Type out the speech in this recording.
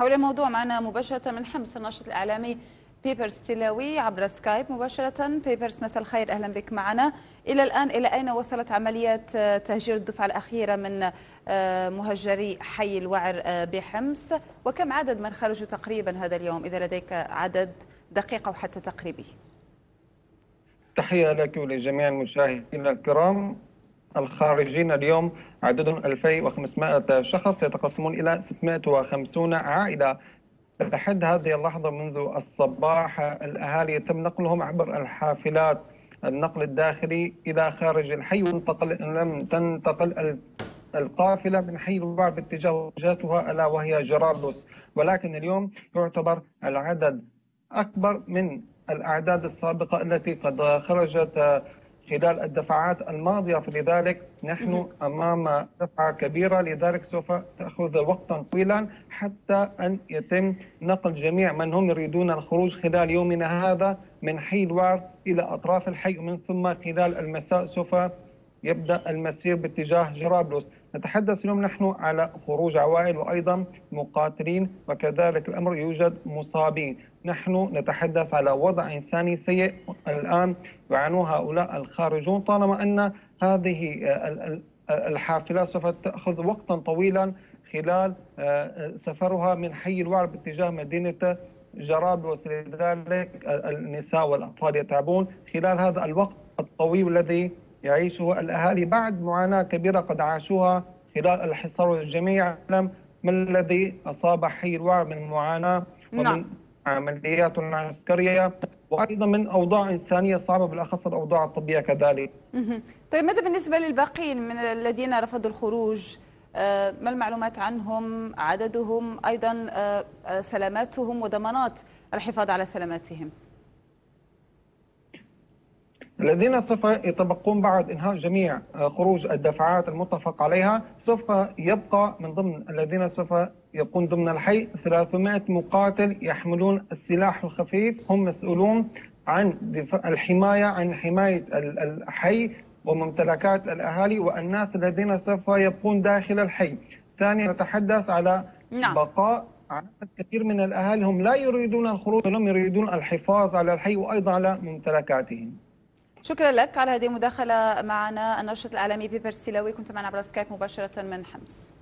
حول الموضوع معنا مباشرة من حمص الناشط الإعلامي بيبرس ستلاوي عبر سكايب مباشرة. بيبرس، مساء الخير، أهلا بك معنا. إلى الآن إلى أين وصلت عمليات تهجير الدفعة الأخيرة من مهجري حي الوعر بحمص، وكم عدد من خرجوا تقريبا هذا اليوم إذا لديك عدد دقيق أو حتى تقريبي؟ تحية لك ولجميع المشاهدين الكرام. الخارجين اليوم عددهم 2500 شخص يتقسمون إلى 650 عائلة. لحد هذه اللحظة منذ الصباح الأهالي يتم نقلهم عبر الحافلات، النقل الداخلي إلى خارج الحي. لم تنتقل القافلة من حي الوعر باتجاه وجهتها ألا وهي جرابلس، ولكن اليوم يعتبر العدد أكبر من الأعداد السابقة التي قد خرجت خلال الدفعات الماضية، فلذلك نحن أمام دفعة كبيرة، لذلك سوف تأخذ وقتا طويلا حتى أن يتم نقل جميع من هم يريدون الخروج خلال يومنا هذا من حي الوعر إلى أطراف الحي، ومن ثم خلال المساء سوف يبدأ المسير باتجاه جرابلس. نتحدث اليوم نحن على خروج عوائل وأيضا مقاتلين، وكذلك الأمر يوجد مصابين. نحن نتحدث على وضع إنساني سيء الآن يعانوه هؤلاء الخارجون، طالما أن هذه الحافلات سوف تأخذ وقتا طويلا خلال سفرها من حي الوعر باتجاه مدينة جرابلس، لذلك النساء والأطفال يتعبون خلال هذا الوقت الطويل الذي يعيشه الأهالي بعد معاناة كبيرة قد عاشوها خلال الحصار. والجميع يعلم ما الذي أصاب حي الوعر من معاناة ومن عمليات عسكرية وأيضا من أوضاع إنسانية صعبة، بالأخص الأوضاع الطبية كذلك. طيب، ماذا بالنسبة للباقين من الذين رفضوا الخروج؟ ما المعلومات عنهم؟ عددهم؟ أيضا سلاماتهم وضمانات الحفاظ على سلاماتهم؟ الذين سوف يتبقون بعد إنهاء جميع خروج الدفعات المتفق عليها سوف يبقى من ضمن الذين سوف يكون ضمن الحي 300 مقاتل يحملون السلاح الخفيف، هم مسؤولون عن الحماية عن حماية الحي وممتلكات الأهالي والناس الذين سوف يبقون داخل الحي. ثانيا، نتحدث على بقاء كثير من الأهالي هم لا يريدون الخروج، هم يريدون الحفاظ على الحي وأيضا على ممتلكاتهم. شكرا لك على هذه المداخلة معنا الناشط الإعلامي بيبرس ستلاوي، كنت معنا عبر سكايب مباشرة من حمص.